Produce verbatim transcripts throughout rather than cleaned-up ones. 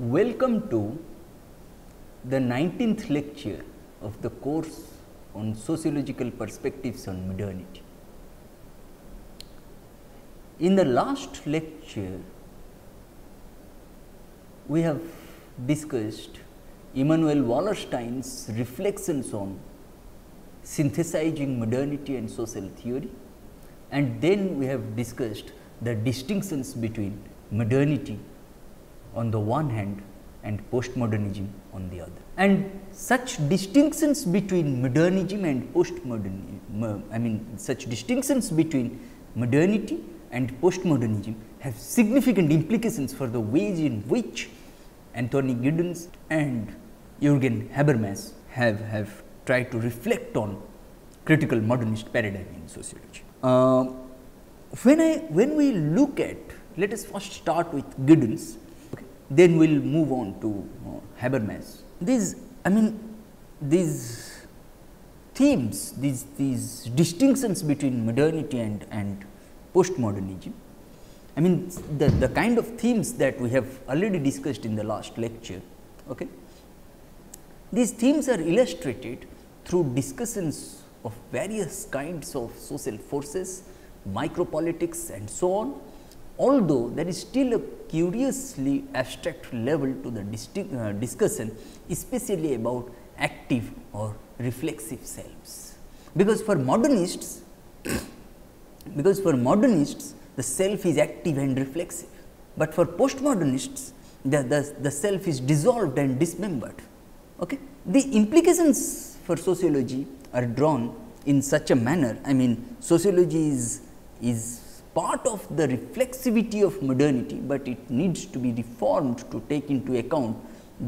Welcome to the nineteenth lecture of the course on Sociological Perspectives on Modernity. In the last lecture, we have discussed Immanuel Wallerstein's reflections on synthesizing modernity and social theory, and then we have discussed the distinctions between modernity on the one hand and postmodernism on the other. And such distinctions between modernism and postmodernism, I mean such distinctions between modernity and postmodernism have significant implications for the ways in which Anthony Giddens and Jürgen Habermas have, have tried to reflect on critical modernist paradigm in sociology. Uh, when, I, when we look at, let us first start with Giddens. Then we will move on to uh, Habermas. These, I mean, these themes, these, these distinctions between modernity and, and postmodernism, I mean, the, the kind of themes that we have already discussed in the last lecture, okay. These themes are illustrated through discussions of various kinds of social forces, micropolitics, and so on. Although there is still a curiously abstract level to the uh, discussion, especially about active or reflexive selves, because for modernists, because for modernists the self is active and reflexive, but for postmodernists the, the, the self is dissolved and dismembered. Okay? The implications for sociology are drawn in such a manner, I mean sociology is, is part of the reflexivity of modernity, but it needs to be reformed to take into account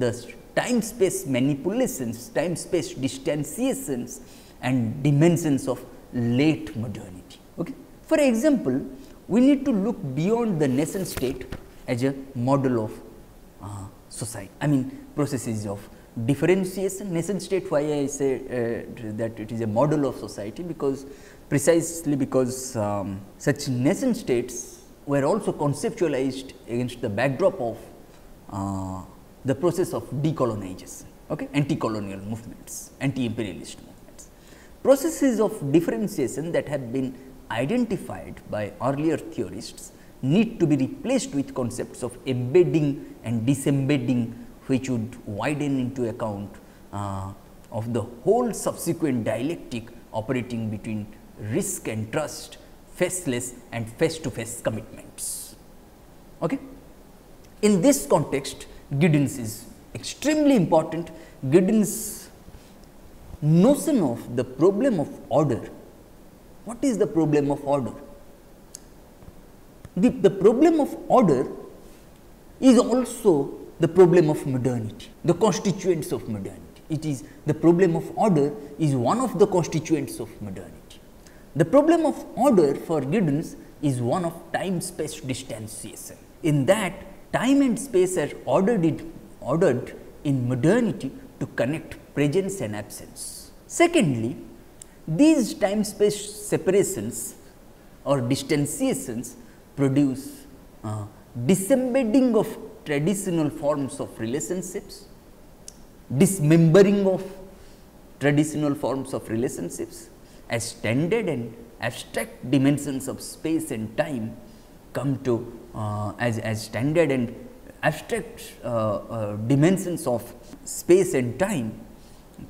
the time space manipulations, time space distantiations and dimensions of late modernity. Okay? For example, we need to look beyond the nation state as a model of uh, society, I mean processes of differentiation. Nation state, why I say uh, that it is a model of society, because precisely because um, such nation states were also conceptualized against the backdrop of uh, the process of decolonization, okay, anti-colonial movements, anti-imperialist movements. Processes of differentiation that have been identified by earlier theorists need to be replaced with concepts of embedding and disembedding, which would widen into account uh, of the whole subsequent dialectic operating between risk and trust, faceless and face to face commitments. Okay? In this context, Giddens is extremely important. Giddens' notion of the problem of order. What is the problem of order? The, the problem of order is also the problem of modernity, the constituents of modernity. It is the problem of order is one of the constituents of modernity. The problem of order for Giddens is one of time space distantiation. In that, time and space are ordered in, ordered in modernity to connect presence and absence. Secondly, these time space separations or distantiations produce uh, disembedding of traditional forms of relationships, dismembering of traditional forms of relationships, as standard and abstract dimensions of space and time come to uh, as, as standard and abstract uh, uh, dimensions of space and time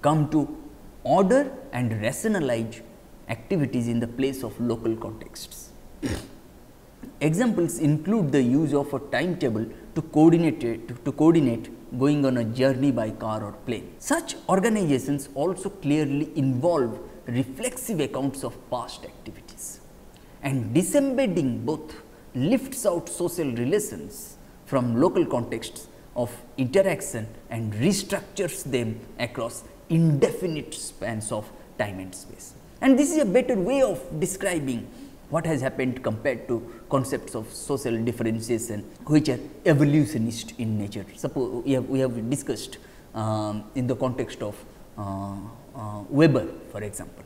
come to order and rationalize activities in the place of local contexts. Examples include the use of a timetable to coordinate it, to, to coordinate going on a journey by car or plane. Such organizations also clearly involve reflexive accounts of past activities and disembedding both lifts out social relations from local contexts of interaction and restructures them across indefinite spans of time and space. And this is a better way of describing what has happened compared to concepts of social differentiation, which are evolutionist in nature. Suppose we have, we have discussed um, in the context of uh, uh, Weber, for example.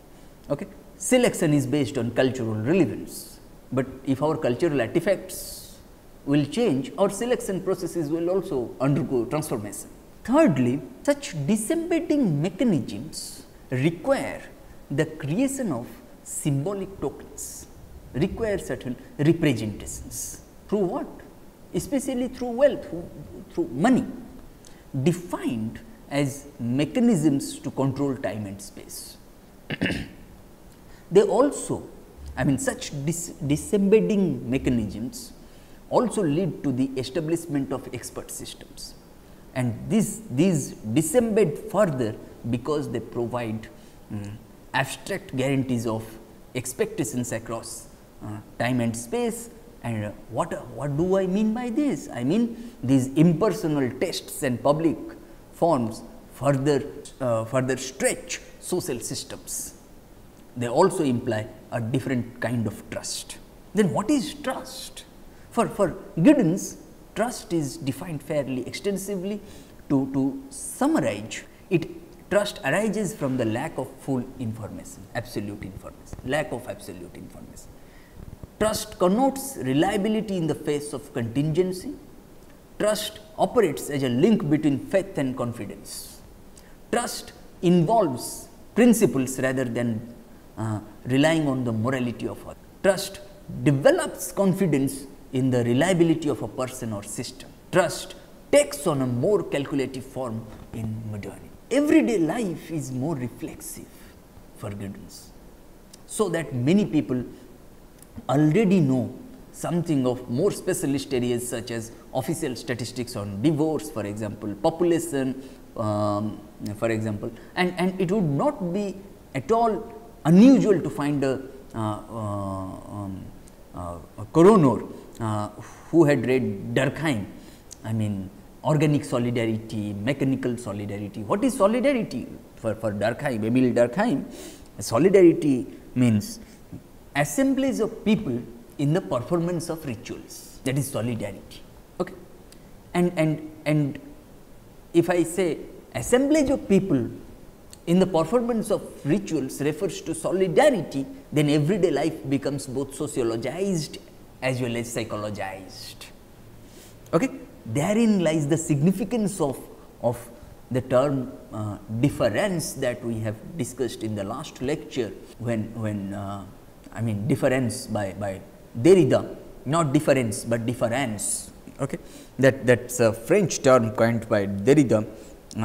Okay. Selection is based on cultural relevance, but if our cultural artifacts will change, our selection processes will also undergo transformation. Thirdly, such disembedding mechanisms require the creation of symbolic tokens, require certain representations through what? Especially through wealth, through money, defined as mechanisms to control time and space. They also, I mean, such dis disembedding mechanisms also lead to the establishment of expert systems, and these, these disembed further because they provide um, abstract guarantees of expectations across Uh, time and space. And uh, what uh, what do I mean by this? I mean, these impersonal tests and public forms further uh, further stretch social systems. They also imply a different kind of trust. Then what is trust? For for Giddens, trust is defined fairly extensively. To to summarize it, trust arises from the lack of full information, absolute information, lack of absolute information. Trust connotes reliability in the face of contingency. Trust operates as a link between faith and confidence. Trust involves principles rather than uh, relying on the morality of others. Trust develops confidence in the reliability of a person or system. Trust takes on a more calculative form in modernity. Everyday life is more reflexive for Giddens, so that many people already know something of more specialist areas such as official statistics on divorce, for example, population, um, for example, and, and it would not be at all unusual to find a, uh, uh, um, uh, a coroner uh, who had read Durkheim. I mean, organic solidarity, mechanical solidarity. What is solidarity for, for Durkheim, Emil Durkheim? Solidarity means assemblies of people in the performance of rituals, that is solidarity. Okay. And, and, and if I say assemblage of people in the performance of rituals refers to solidarity, then everyday life becomes both sociologized as well as psychologized. Okay. Therein lies the significance of, of the term uh, difference that we have discussed in the last lecture, when, when uh, I mean difference by, by Derrida, not difference, but difference. Okay. That that's a French term coined by Derrida.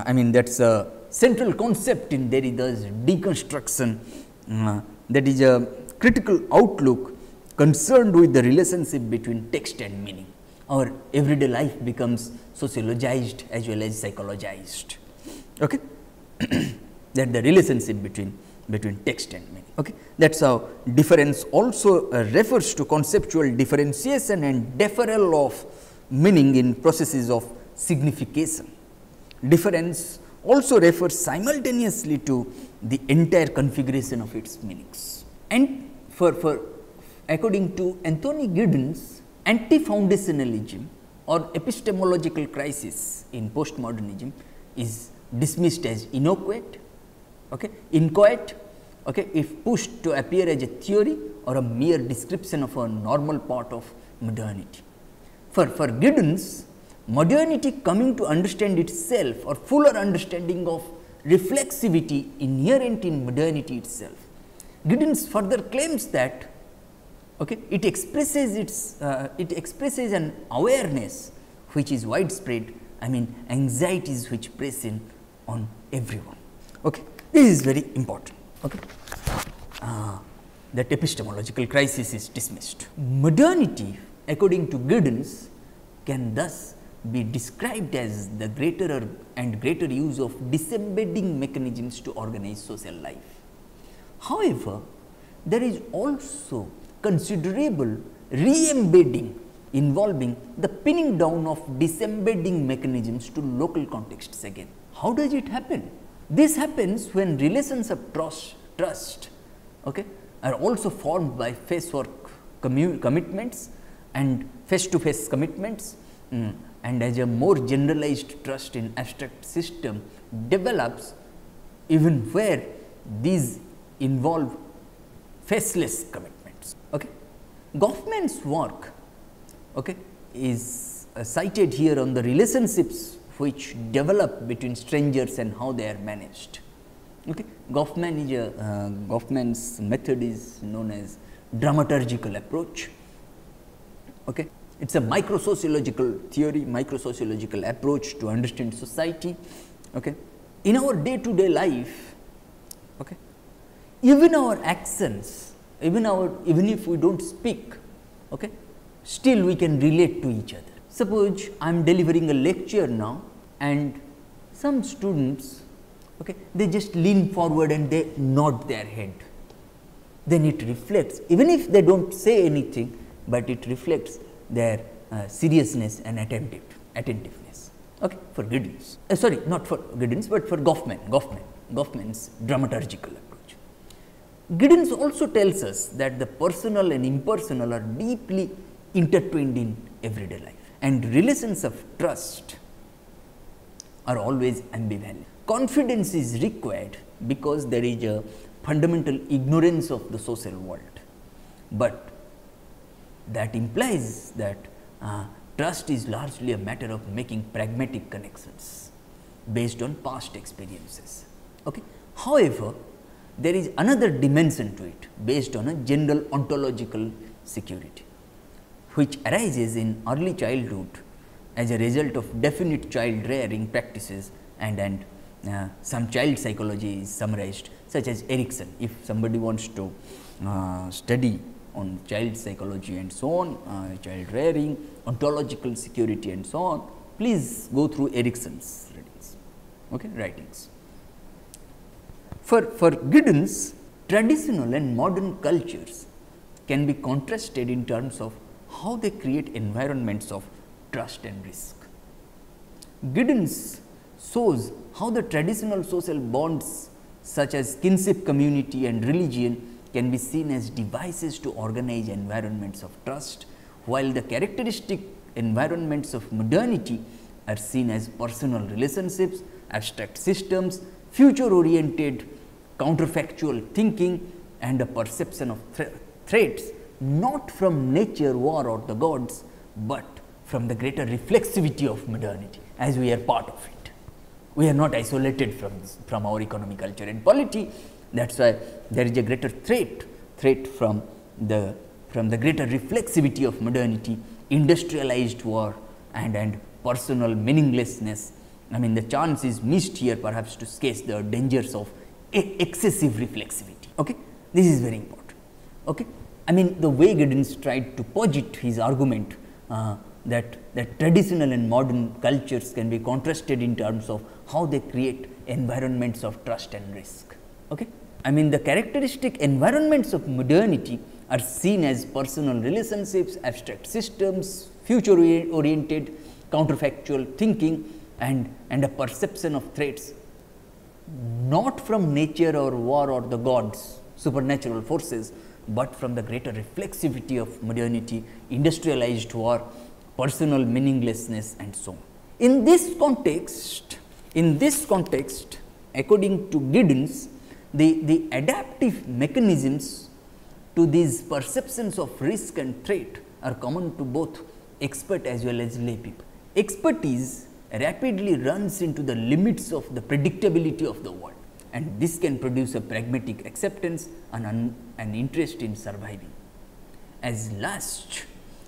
I mean, that's a central concept in Derrida's deconstruction. Uh, that is a critical outlook concerned with the relationship between text and meaning. Our everyday life becomes sociologized as well as psychologized. Okay. That the relationship between between text and meaning. Okay. That is how difference also uh, refers to conceptual differentiation and deferral of meaning in processes of signification. Difference also refers simultaneously to the entire configuration of its meanings. And for, for according to Anthony Giddens, anti-foundationalism or epistemological crisis in postmodernism is dismissed as inadequate, okay, inchoate, okay, if pushed to appear as a theory or a mere description of a normal part of modernity. For, for Giddens, modernity coming to understand itself, or fuller understanding of reflexivity inherent in modernity itself. Giddens further claims that, okay, it expresses its, uh, it expresses an awareness which is widespread, I mean anxieties which press in on everyone. Okay. This is very important. Okay. Uh, that epistemological crisis is dismissed. Modernity, according to Giddens, can thus be described as the greater and greater use of disembedding mechanisms to organize social life. However, there is also considerable re-embedding involving the pinning down of disembedding mechanisms to local contexts again. How does it happen? This happens when relations of trust, trust okay, are also formed by face work commitments and face to face commitments, um, and as a more generalized trust in abstract system develops even where these involve faceless commitments. Okay. Goffman's work okay, is uh, cited here on the relationships which develop between strangers and how they are managed. Okay. Goffman is a, uh, Goffman's method is known as dramaturgical approach. Okay. It is a microsociological theory, microsociological approach to understand society. Okay. In our day to day life, okay, even our actions, even our even if we do not speak, okay, still we can relate to each other. Suppose I am delivering a lecture now and some students okay, they just lean forward and they nod their head, then it reflects even if they do not say anything, but it reflects their uh, seriousness and attentive, attentiveness okay, for Giddens, uh, sorry not for Giddens, but for Goffman, Goffman, Goffman's dramaturgical approach. Giddens also tells us that the personal and impersonal are deeply intertwined in everyday life, and relations of trust are always ambivalent. Confidence is required because there is a fundamental ignorance of the social world, but that implies that uh, trust is largely a matter of making pragmatic connections based on past experiences. Okay. However, there is another dimension to it based on a general ontological security, which arises in early childhood as a result of definite child rearing practices, and, and uh, some child psychology is summarized such as Erikson. If somebody wants to uh, study on child psychology and so on, uh, child rearing, ontological security and so on, please go through Erikson's readings, okay, writings. For, for Giddens, traditional and modern cultures can be contrasted in terms of how they create environments of trust and risk. Giddens shows how the traditional social bonds such as kinship, community and religion can be seen as devices to organize environments of trust, while the characteristic environments of modernity are seen as personal relationships, abstract systems, future oriented counterfactual thinking and a perception of thre threats not from nature, war or the gods, but from the greater reflexivity of modernity as we are part of it. We are not isolated from this, from our economy, culture and polity. That is why there is a greater threat, threat from the from the greater reflexivity of modernity, industrialized war and, and personal meaninglessness. I mean the chance is missed here perhaps to sketch the dangers of excessive reflexivity. Okay? This is very important. Okay? I mean the way Giddens tried to posit his argument uh, that, that traditional and modern cultures can be contrasted in terms of how they create environments of trust and risk. Okay? I mean the characteristic environments of modernity are seen as personal relationships, abstract systems, future oriented counterfactual thinking and, and a perception of threats not from nature or war or the gods, supernatural forces, but from the greater reflexivity of modernity, industrialized war, personal meaninglessness and so on. In this context, in this context, according to Giddens, the, the adaptive mechanisms to these perceptions of risk and threat are common to both expert as well as lay people. Expertise rapidly runs into the limits of the predictability of the world, and this can produce a pragmatic acceptance and an, an interest in surviving. As Last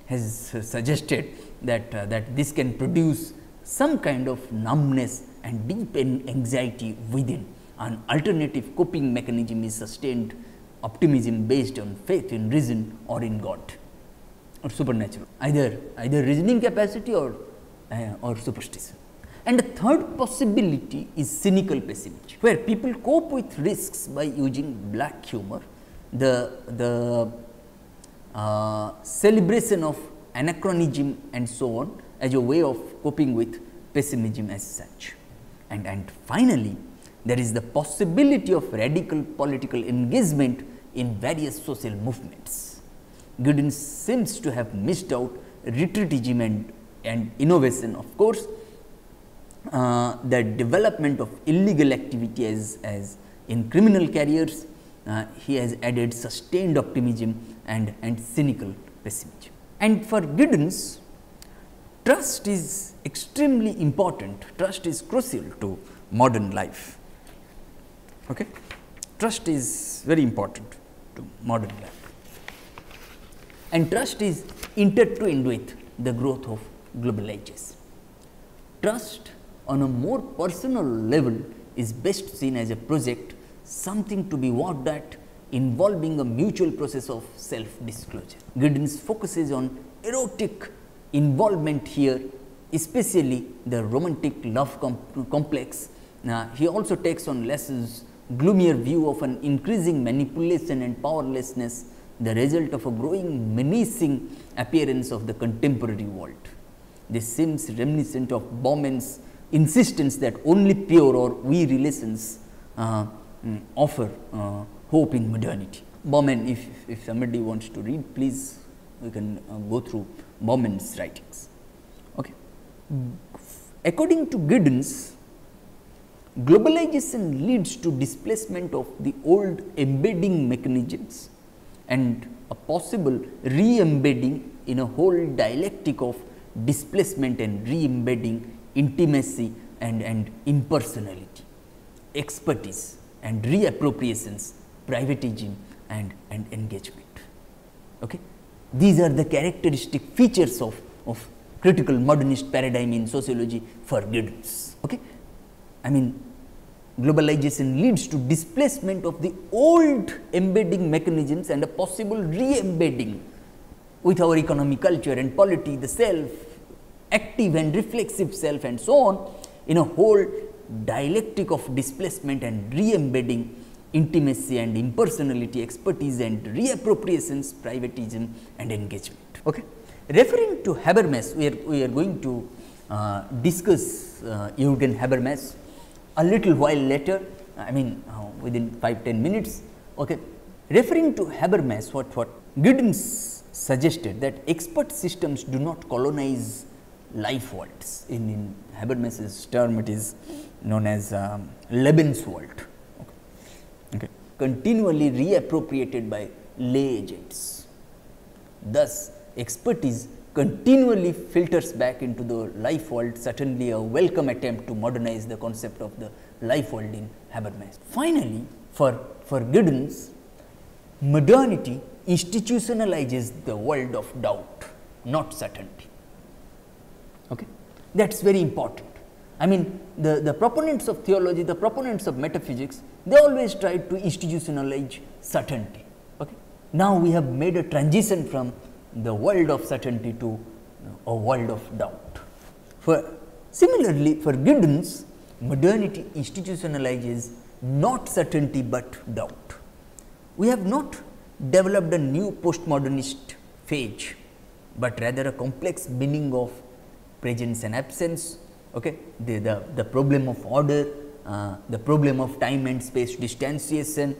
has uh, suggested that, uh, that this can produce some kind of numbness and deep anxiety within. An alternative coping mechanism is sustained optimism based on faith in reason or in God or supernatural, either, either reasoning capacity or, uh, or superstition. And the third possibility is cynical pessimism, where people cope with risks by using black humor, the, the uh, celebration of anachronism and so on as a way of coping with pessimism as such. And, and finally, there is the possibility of radical political engagement in various social movements. Giddens seems to have missed out retreatism and, and innovation, of course, uh, the development of illegal activity as, as in criminal careers. Uh, he has added sustained optimism and, and cynical pessimism. And for Giddens, trust is extremely important. Trust is crucial to modern life. Okay? Trust is very important to modern life. And trust is intertwined with the growth of globalization. Trust on a more personal level is best seen as a project, something to be worked at, involving a mutual process of self-disclosure. Giddens focuses on erotic involvement here, especially the romantic love comp complex. Uh, he also takes on Lasse's gloomier view of an increasing manipulation and powerlessness, the result of a growing menacing appearance of the contemporary world. This seems reminiscent of Bauman's insistence that only pure or we relations uh, um, offer uh, hope in modernity. Bauman, if, if somebody wants to read, please we can uh, go through Bauman's writings. Okay. According to Giddens, globalization leads to displacement of the old embedding mechanisms and a possible re-embedding in a whole dialectic of displacement and re-embedding, intimacy and, and impersonality, expertise and reappropriations, privatism and, and engagement. Okay? These are the characteristic features of, of critical modernist paradigm in sociology for Giddens. Okay? I mean, globalization leads to displacement of the old embedding mechanisms and a possible re-embedding with our economy, culture and polity, the self, active and reflexive self and so on, in a whole dialectic of displacement and re-embedding, intimacy and impersonality, expertise and reappropriations, privatism and engagement. Okay. Referring to Habermas, we are, we are going to uh, discuss uh, Jürgen Habermas a little while later, I mean uh, within five to ten minutes. Okay. Referring to Habermas, what, what Giddens suggested that expert systems do not colonize life worlds. In, in Habermas's term, it is known as um, Lebenswald. Okay. Continually reappropriated by lay agents. Thus, expertise continually filters back into the life world, certainly a welcome attempt to modernize the concept of the life world in Habermas. Finally, for, for Giddens, modernity institutionalizes the world of doubt, not certainty. Okay. That is very important. I mean, the, the proponents of theology, the proponents of metaphysics, they always try to institutionalize certainty. Okay? Now, we have made a transition from the world of certainty to a world of doubt. For similarly, for Giddens, modernity institutionalizes not certainty, but doubt. We have not developed a new postmodernist phase, but rather a complex meaning of presence and absence. Okay, the, the, the problem of order, uh, the problem of time and space distanciation,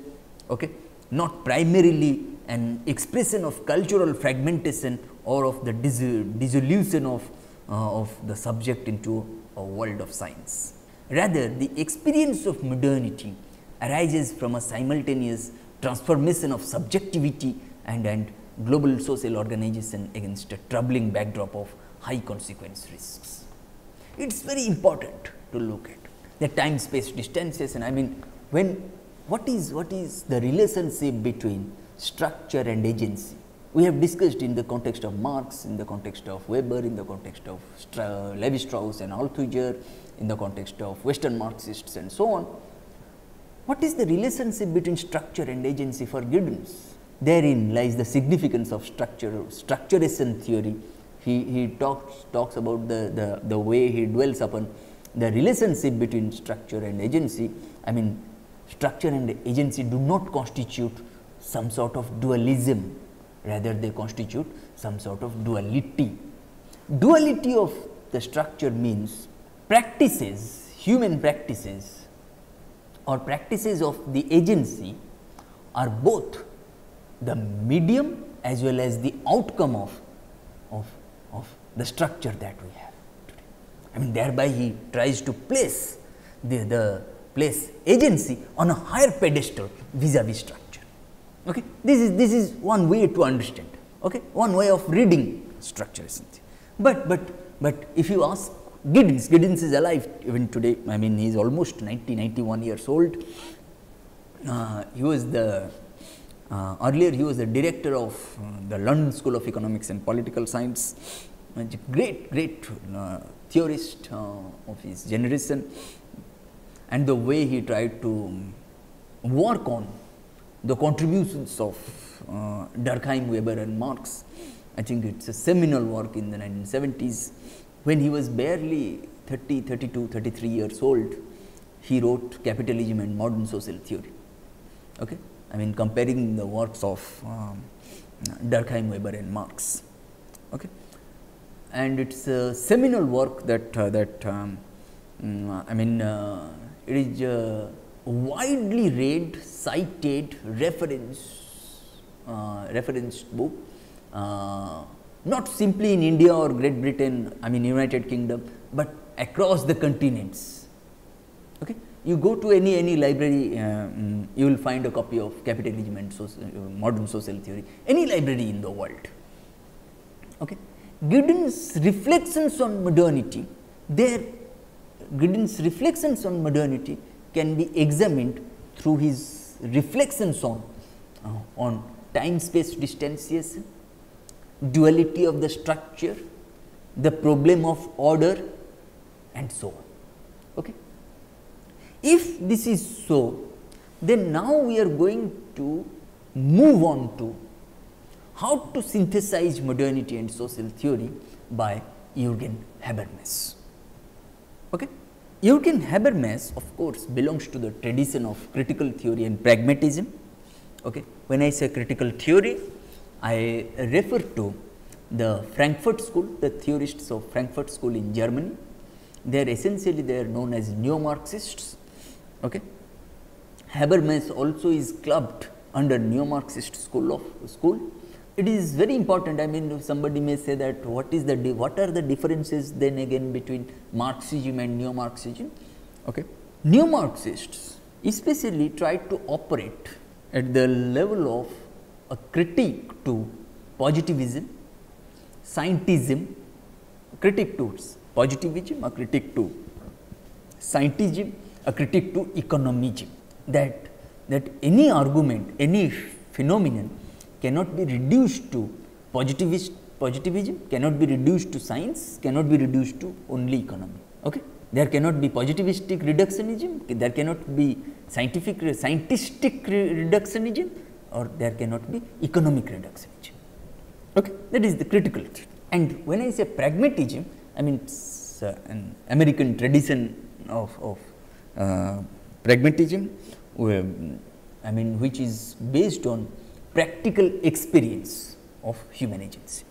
okay, not primarily an expression of cultural fragmentation or of the dissolution of, uh, of the subject into a world of science. Rather, the experience of modernity arises from a simultaneous transformation of subjectivity and, and global social organization against a troubling backdrop of high consequence risks. It is very important to look at the time space distanciation. I mean, when what is what is the relationship between structure and agency? We have discussed in the context of Marx, in the context of Weber, in the context of Lévi-Strauss and Althusser, in the context of Western Marxists and so on. What is the relationship between structure and agency for Giddens? Therein lies the significance of structure, structuration theory. He, he talks, talks about the, the, the way he dwells upon the relationship between structure and agency. I mean, structure and agency do not constitute some sort of dualism, rather they constitute some sort of duality. Duality of the structure means practices, human practices or practices of the agency are both the medium as well as the outcome of, of, of the structure that we have today. I mean, thereby he tries to place the, the place agency on a higher pedestal vis-a-vis structure. Okay? This is, this is one way to understand, okay? One way of reading structure essentially. But, but, but if you ask Giddens, Giddens is alive even today, I mean he is almost ninety, ninety-one years old. Uh, he was the Uh, earlier he was the director of uh, the London School of Economics and Political Science, a great, great uh, theorist uh, of his generation, and the way he tried to work on the contributions of uh, Durkheim, Weber and Marx. I think it is a seminal work in the nineteen seventies, when he was barely thirty, thirty-two, thirty-three years old, he wrote Capitalism and Modern Social Theory. Okay? I mean, comparing the works of um, Durkheim, Weber and Marx. Okay. And it is a seminal work that, uh, that um, I mean, uh, it is uh, widely read, cited, reference, uh, referenced book, uh, not simply in India or Great Britain, I mean United Kingdom, but across the continents. Okay. You go to any any library, uh, um, you will find a copy of Capitalism and Social, uh, Modern Social Theory, any library in the world. Okay. Giddens' reflections on modernity, their Giddens' reflections on modernity can be examined through his reflections on, uh, on time-space distanciation, duality of the structure, the problem of order and so on. Okay. If this is so, then now we are going to move on to how to synthesize modernity and social theory by Jürgen Habermas. Okay? Jürgen Habermas, of course, belongs to the tradition of critical theory and pragmatism. Okay? When I say critical theory, I refer to the Frankfurt School, the theorists of Frankfurt School in Germany. They are essentially they are known as neo-Marxists. Okay. Habermas also is clubbed under neo-Marxist school of school. It is very important. I mean, somebody may say that what is the what are the differences then again between Marxism and neo-Marxism? Okay. Neo-Marxists especially try to operate at the level of a critique to positivism, scientism, critique towards positivism, a critique to scientism, a critique to economism, that, that any argument, any phenomenon cannot be reduced to positivist, positivism, cannot be reduced to science, cannot be reduced to only economy. Okay? There cannot be positivistic reductionism, there cannot be scientific, scientistic reductionism, or there cannot be economic reductionism. Okay? That is the critical theory. And when I say pragmatism, I mean, it's uh, an American tradition of, of uh, pragmatism, where, I mean, which is based on practical experience of human agency.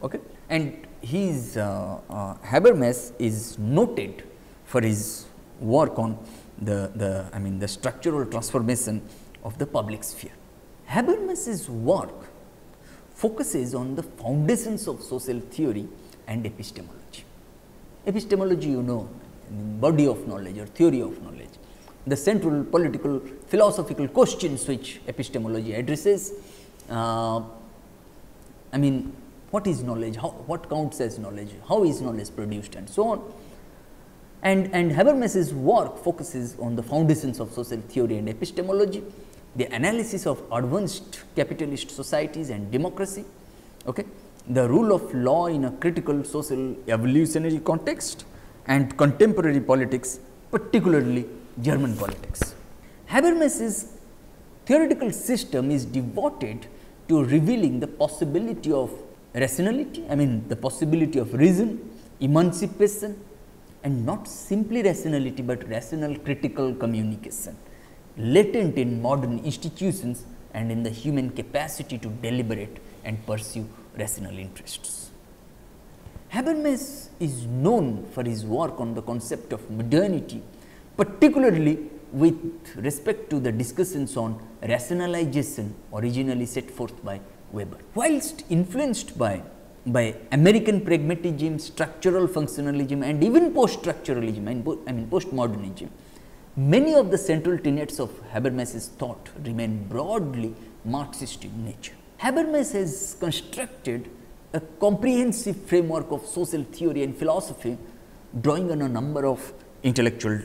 Okay? And his uh, uh, Habermas is noted for his work on the, the, I mean, the structural transformation of the public sphere. Habermas's work focuses on the foundations of social theory and epistemology. Epistemology, you know, body of knowledge or theory of knowledge, the central political philosophical questions which epistemology addresses. Uh, I mean, what is knowledge? How, what counts as knowledge? How is knowledge produced, and so on. And, and Habermas's work focuses on the foundations of social theory and epistemology, the analysis of advanced capitalist societies and democracy. Okay? The rule of law in a critical social evolutionary context and contemporary politics, particularly German politics. Habermas's theoretical system is devoted to revealing the possibility of rationality, I mean the possibility of reason, emancipation, and not simply rationality, but rational critical communication latent in modern institutions and in the human capacity to deliberate and pursue rational interests. Habermas is known for his work on the concept of modernity, particularly with respect to the discussions on rationalization originally set forth by Weber. Whilst influenced by, by American pragmatism, structural functionalism and even post-structuralism and po I mean postmodernism, many of the central tenets of Habermas's thought remain broadly Marxist in nature. Habermas has constructed a comprehensive framework of social theory and philosophy, drawing on a number of intellectual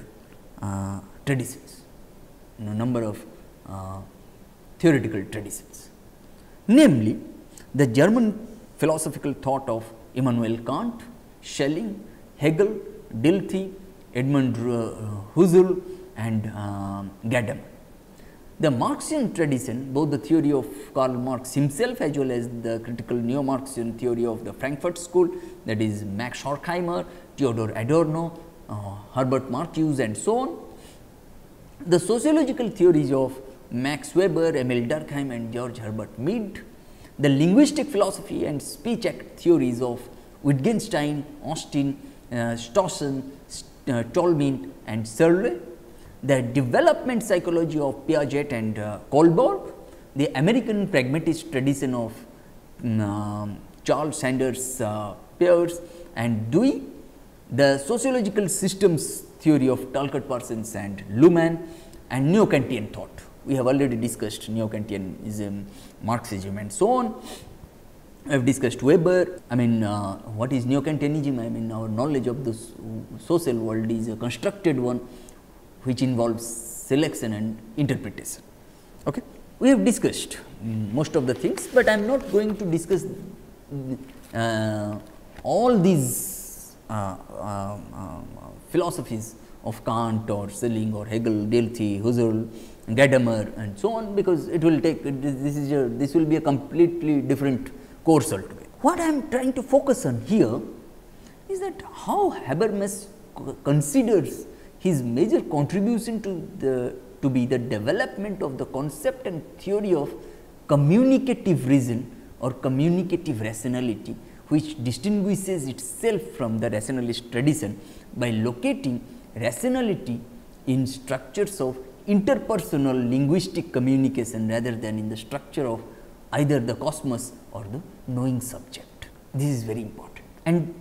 uh, traditions, a number of uh, theoretical traditions, namely the German philosophical thought of Immanuel Kant, Schelling, Hegel, Dilthey, Edmund Husserl, and uh, Gadamer. The Marxian tradition, both the theory of Karl Marx himself as well as the critical neo-Marxian theory of the Frankfurt School, that is Max Horkheimer, Theodor Adorno, uh, Herbert Marcuse and so on. The sociological theories of Max Weber, Emil Durkheim and George Herbert Mead. The linguistic philosophy and speech act theories of Wittgenstein, Austin, uh, Strawson, uh, Tolmin and Searle. The development psychology of Piaget and uh, Kohlberg, the American pragmatist tradition of um, Charles Sanders uh, Peirce and Dewey, the sociological systems theory of Talcott Parsons and Luhmann, and Neo-Kantian thought. We have already discussed Neo-Kantianism, Marxism and so on. I have discussed Weber. I mean, uh, what is Neo-Kantianism? I mean, our knowledge of the social world is a constructed one, which involves selection and interpretation. Okay. We have discussed um, most of the things, but I am not going to discuss uh, all these uh, uh, uh, philosophies of Kant or Schelling or Hegel, Dilthey, Husserl, Gadamer and so on, because it will take, this is a, this will be a completely different course altogether. What I am trying to focus on here is that how Habermas considers his major contribution to the to be the development of the concept and theory of communicative reason or communicative rationality, which distinguishes itself from the rationalist tradition by locating rationality in structures of interpersonal linguistic communication rather than in the structure of either the cosmos or the knowing subject. This is very important. And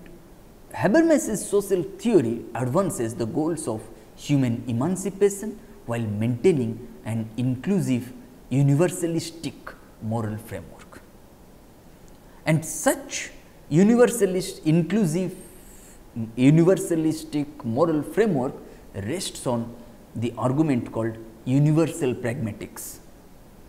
Habermas's social theory advances the goals of human emancipation while maintaining an inclusive universalistic moral framework. And such universalist inclusive universalistic moral framework rests on the argument called universal pragmatics,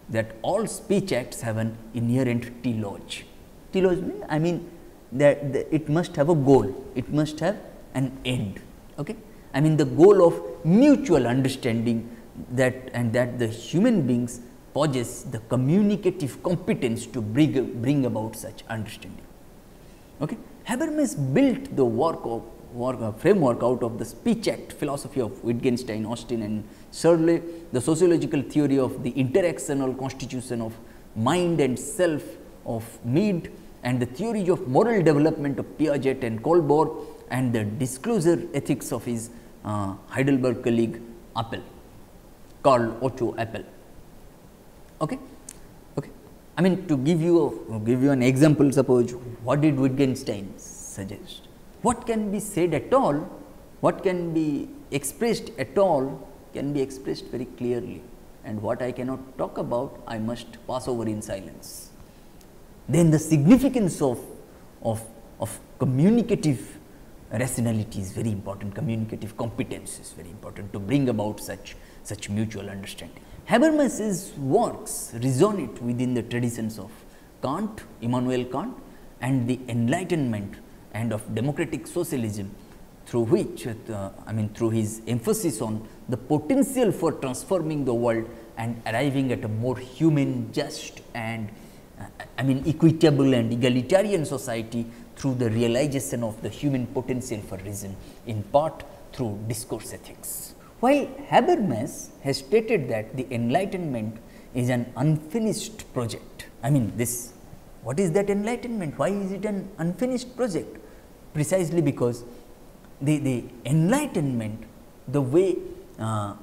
that all speech acts have an inherent teleology. Teleology means, I mean that the, it must have a goal, it must have an end. Okay? I mean the goal of mutual understanding, that and that the human beings possess the communicative competence to bring, bring about such understanding. Okay? Habermas built the work of work uh, framework out of the speech act philosophy of Wittgenstein, Austin and Searle, the sociological theory of the interactional constitution of mind and self of Mead, and the theories of moral development of Piaget and Kohlberg, and the disclosure ethics of his uh, Heidelberg colleague Appel, Karl Otto Appel. Okay? Okay. I mean to give you a, give you an example, suppose what did Wittgenstein suggest? What can be said at all, what can be expressed at all can be expressed very clearly, and what I cannot talk about I must pass over in silence. Then the significance of, of, of communicative rationality is very important, communicative competence is very important to bring about such, such mutual understanding. Habermas's works resonate within the traditions of Kant, Immanuel Kant and the Enlightenment and of democratic socialism, through which uh, I mean through his emphasis on the potential for transforming the world and arriving at a more human, just and I mean equitable and egalitarian society through the realization of the human potential for reason, in part through discourse ethics. While Habermas has stated that the Enlightenment is an unfinished project, I mean this, what is that Enlightenment? Why is it an unfinished project? Precisely because the, the Enlightenment, the way uh,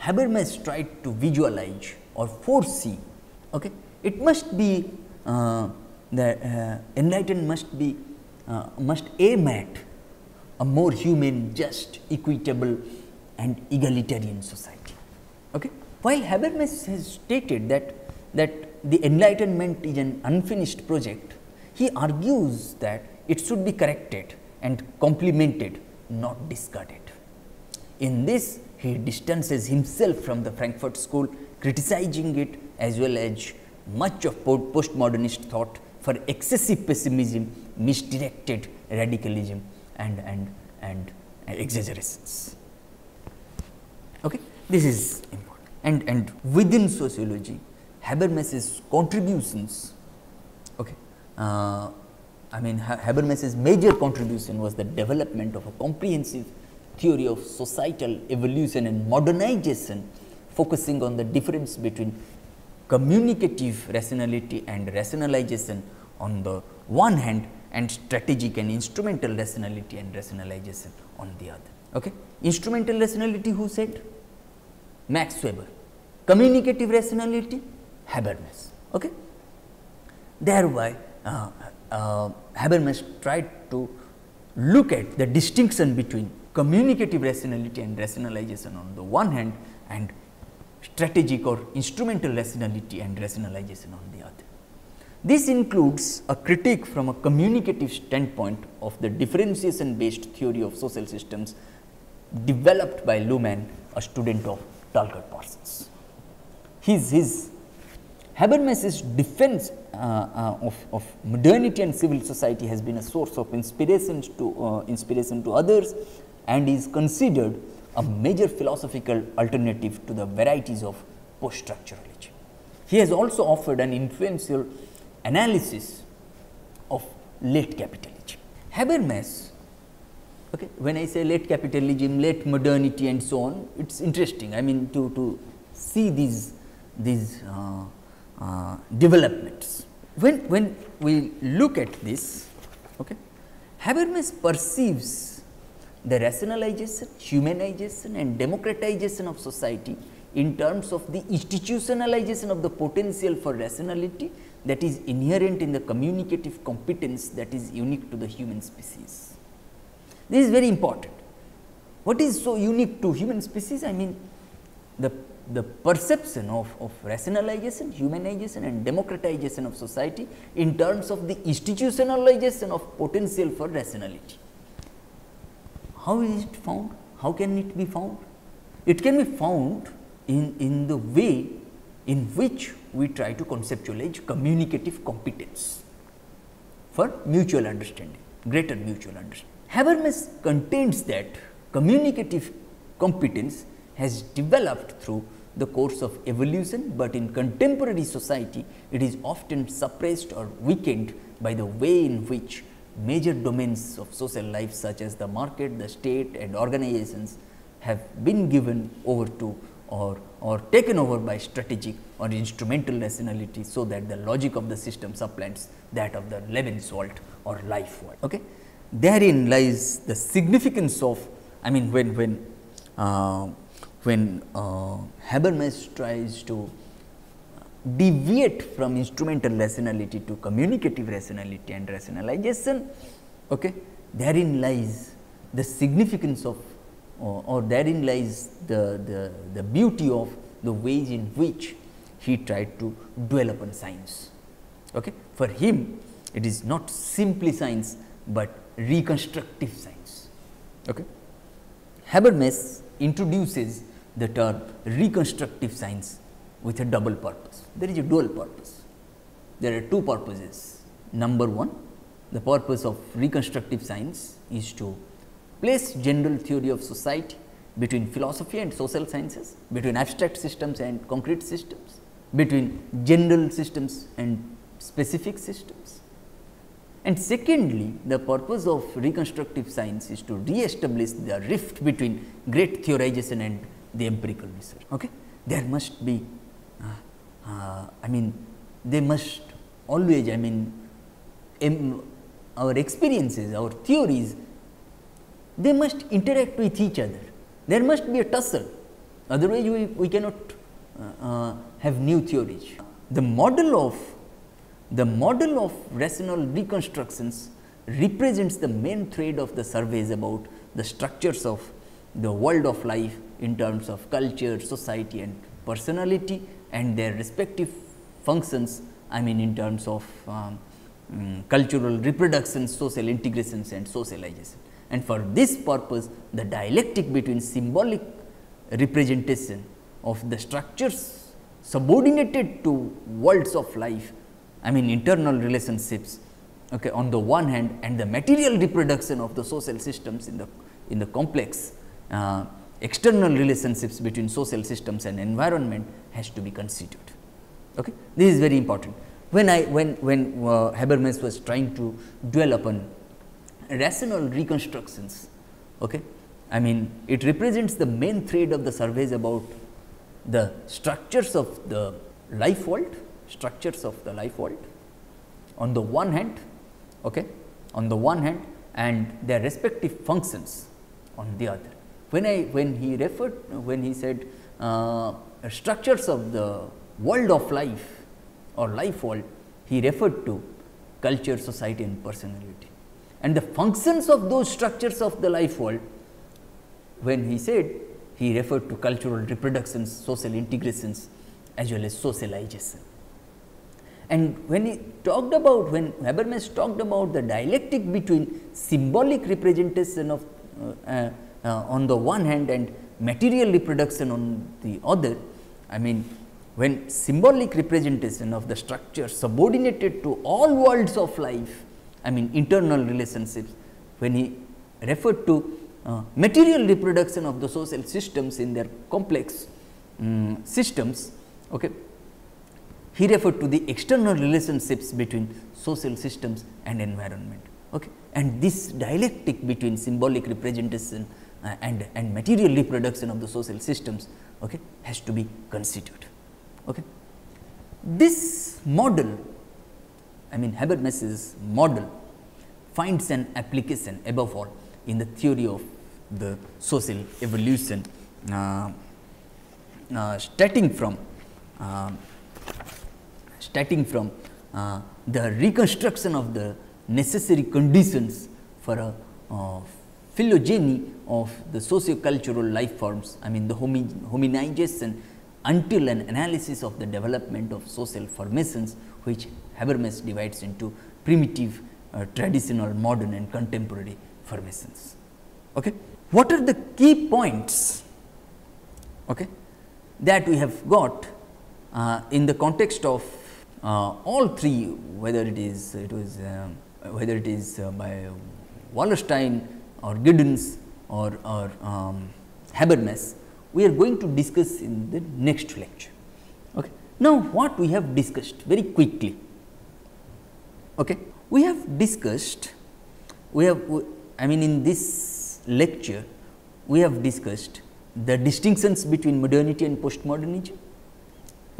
Habermas tried to visualize or foresee, okay, it must be uh, the uh, enlightened must be uh, must aim at a more human, just, equitable and egalitarian society. Okay? While Habermas has stated that that the Enlightenment is an unfinished project, he argues that it should be corrected and complemented, not discarded. In this, he distances himself from the Frankfurt School, criticizing it as well as much of postmodernist thought for excessive pessimism, misdirected radicalism and, and, and exaggerations. Okay? This is important. And, and within sociology, Habermas's contributions, okay, uh, I mean Habermas's major contribution was the development of a comprehensive theory of societal evolution and modernization, focusing on the difference between communicative rationality and rationalization on the one hand, and strategic and instrumental rationality and rationalization on the other. Okay? Instrumental rationality, who said? Max Weber. Communicative rationality, Habermas. Okay? Thereby, uh, uh, Habermas tried to look at the distinction between communicative rationality and rationalization on the one hand, and strategic or instrumental rationality and rationalization on the other. This includes a critique from a communicative standpoint of the differentiation based theory of social systems developed by Luhmann, a student of Talcott Parsons. His, his Habermas's defense uh, uh, of, of modernity and civil society has been a source of inspirations to, uh, inspiration to others, and is considered a major philosophical alternative to the varieties of post-structuralism. He has also offered an influential analysis of late capitalism. Habermas, okay, when I say late capitalism, late modernity and so on, it is interesting, I mean to, to see these, these uh, uh, developments. When, when we look at this, okay, Habermas perceives the rationalization, humanization and democratization of society in terms of the institutionalization of the potential for rationality that is inherent in the communicative competence that is unique to the human species. This is very important. What is so unique to human species? I mean the, the perception of, of rationalization, humanization and democratization of society in terms of the institutionalization of potential for rationality. How is it found? How can it be found? It can be found in, in the way in which we try to conceptualize communicative competence for mutual understanding, greater mutual understanding. Habermas contends that communicative competence has developed through the course of evolution, but in contemporary society it is often suppressed or weakened by the way in which major domains of social life such as the market, the state and organizations have been given over to or, or taken over by strategic or instrumental rationality, so that the logic of the system supplants that of the Lebenswald or life world. Okay? Therein lies the significance of, I mean when, when, uh, when uh, Habermas tries to deviate from instrumental rationality to communicative rationality and rationalization, okay, therein lies the significance of or, or therein lies the, the, the beauty of the ways in which he tried to dwell upon science. Okay. For him, it is not simply science, but reconstructive science. Okay. Habermas introduces the term reconstructive science with a double purpose. There is a dual purpose. There are two purposes. Number one, the purpose of reconstructive science is to place general theory of society between philosophy and social sciences, between abstract systems and concrete systems, between general systems and specific systems, And secondly, the purpose of reconstructive science is to re-establish the rift between great theorization and the empirical research. Okay? There must be, uh, uh, I mean, they must always, I mean, um, our experiences, our theories, they must interact with each other. There must be a tussle, otherwise we, we cannot uh, uh, have new theories. The model of The model of rational reconstructions represents the main thread of the surveys about the structures of the world of life in terms of culture, society and personality and their respective functions, I mean in terms of um, um, cultural reproductions, social integrations and socialization. And for this purpose, the dialectic between symbolic representation of the structures subordinated to worlds of life, I mean internal relationships, okay, on the one hand, and the material reproduction of the social systems in the in the complex uh, external relationships between social systems and environment has to be considered. Okay, this is very important. When I when when uh, Habermas was trying to dwell upon rational reconstructions, okay, I mean it represents the main thread of the surveys about the structures of the life world. structures of the life world on the one hand okay, on the one hand and their respective functions on the other. When I when he referred when he said uh, structures of the world of life or life world, he referred to culture, society and personality, and the functions of those structures of the life world, when he said he referred to cultural reproductions, social integrations as well as socialization. And when he talked about, when Habermas talked about the dialectic between symbolic representation of uh, uh, uh, on the one hand and material reproduction on the other, I mean when symbolic representation of the structure subordinated to all worlds of life, I mean internal relationships, when he referred to uh, material reproduction of the social systems in their complex um, systems, okay, he referred to the external relationships between social systems and environment. Okay. And this dialectic between symbolic representation uh, and, and material reproduction of the social systems, okay, has to be considered. Okay. This model, I mean Habermas's model, finds an application above all in the theory of the social evolution, uh, uh, starting from uh, starting from uh, the reconstruction of the necessary conditions for a uh, phylogeny of the socio-cultural life forms, I mean the homi hominization until an analysis of the development of social formations, which Habermas divides into primitive, uh, traditional, modern and contemporary formations. Okay. What are the key points, okay, that we have got Uh, in the context of uh, all three, whether it is it was uh, whether it is uh, by Wallerstein or Giddens or, or um, Habermas, we are going to discuss in the next lecture. Okay. Now, what we have discussed very quickly, okay, we have discussed, we have I mean in this lecture we have discussed the distinctions between modernity and postmodernism.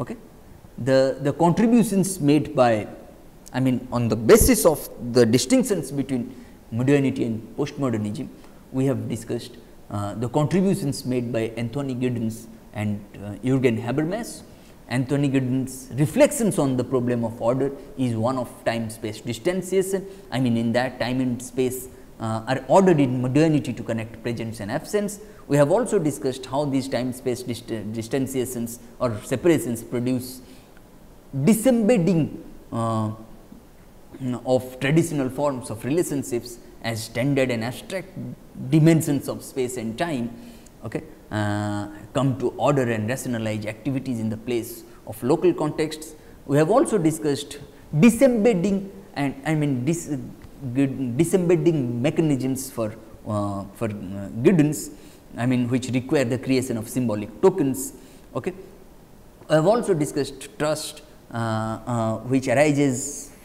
Okay. The, the contributions made by, I mean on the basis of the distinctions between modernity and postmodernism, we have discussed uh, the contributions made by Anthony Giddens and uh, Jürgen Habermas. Anthony Giddens' reflections on the problem of order is one of time space distanciation. I mean in that time and space uh, are ordered in modernity to connect presence and absence. We have also discussed how these time space dist distanciations or separations produce disembedding uh, of traditional forms of relationships as standard and abstract dimensions of space and time, okay, uh, come to order and rationalize activities in the place of local contexts. We have also discussed disembedding and I mean dis disembedding mechanisms for, uh, for uh, Giddens. I mean which require the creation of symbolic tokens. Okay. I have also discussed trust uh, uh, which arises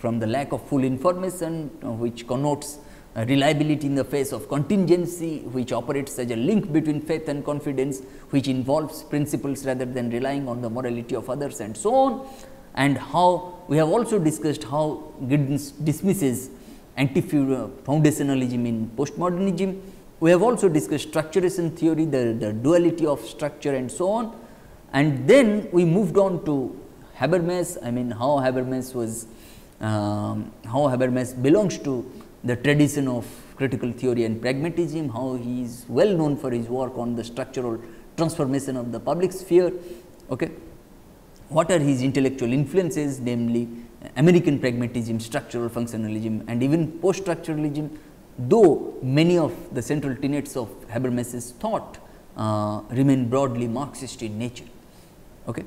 from the lack of full information, uh, which connotes uh, reliability in the face of contingency, which operates as a link between faith and confidence, which involves principles rather than relying on the morality of others, and so on. And how we have also discussed how Giddens dismisses anti-foundationalism in postmodernism. We have also discussed structuration theory, the, the duality of structure, and so on. And then we moved on to Habermas. I mean, how Habermas was, um, how Habermas belongs to the tradition of critical theory and pragmatism, how he is well known for his work on the structural transformation of the public sphere. Okay. What are his intellectual influences, namely American pragmatism, structural functionalism, and even post-structuralism, though many of the central tenets of Habermas's thought uh, remain broadly Marxist in nature. Okay.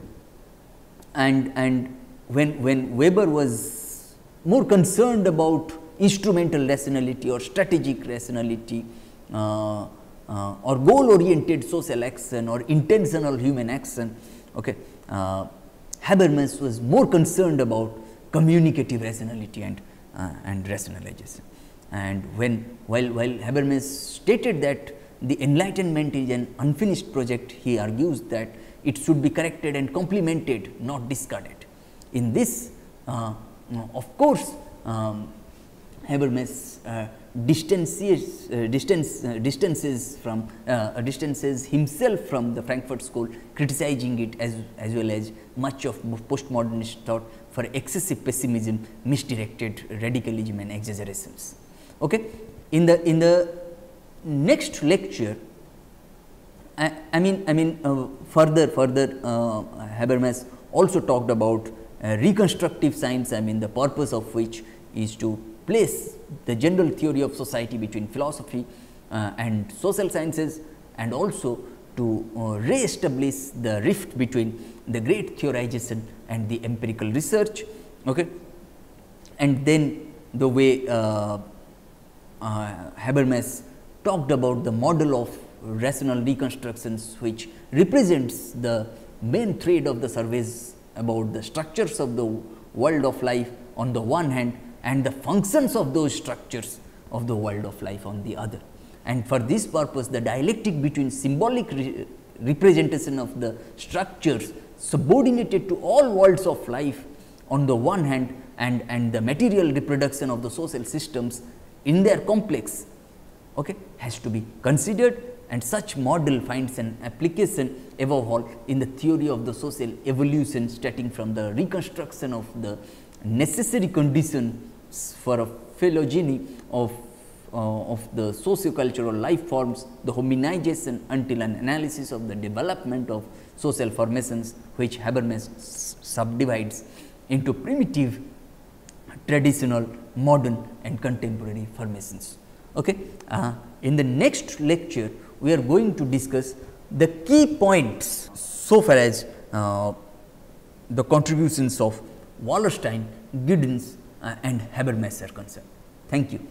And, and when, when Weber was more concerned about instrumental rationality or strategic rationality uh, uh, or goal oriented social action or intentional human action, okay, uh, Habermas was more concerned about communicative rationality and, uh, and rationalization. And when while, while Habermas stated that the Enlightenment is an unfinished project, he argues that it should be corrected and complemented, not discarded. In this, uh, of course, um, Habermas uh, distances, uh, distance, uh, distances from uh, distances himself from the Frankfurt School, criticizing it as as well as much of postmodernist thought for excessive pessimism, misdirected radicalism, and exaggerations. Okay. In the in the next lecture, I, I mean I mean uh, further further uh, Habermas also talked about uh, reconstructive science. I mean the purpose of which is to place the general theory of society between philosophy uh, and social sciences, and also to uh, re-establish the rift between the great theorization and the empirical research. Okay. And then the way uh, Uh, Habermas talked about the model of rational reconstructions, which represents the main thread of the surveys about the structures of the world of life on the one hand, and the functions of those structures of the world of life on the other. And for this purpose, the dialectic between symbolic re representation of the structures subordinated to all worlds of life on the one hand, and, and the material reproduction of the social systems in their complex, okay, has to be considered, and such model finds an application above all in the theory of the social evolution, starting from the reconstruction of the necessary conditions for a phylogeny of, uh, of the socio-cultural life forms, the hominization, until an analysis of the development of social formations, which Habermas subdivides into primitive, traditional, modern, and contemporary formations. Okay. Uh, in the next lecture, we are going to discuss the key points so far as uh, the contributions of Wallerstein, Giddens, uh, and Habermas are concerned. Thank you.